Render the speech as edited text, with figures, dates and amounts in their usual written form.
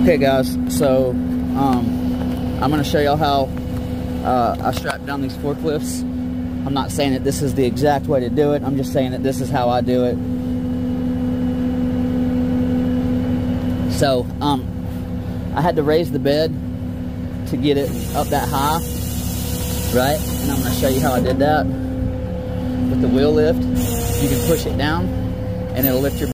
Okay guys, so I'm going to show y'all how I strap down these forklifts. I'm not saying that this is the exact way to do it, I'm just saying that this is how I do it. So I had to raise the bed to get it up that high, right? And I'm going to show you how I did that. With the wheel lift, you can push it down and it'll lift your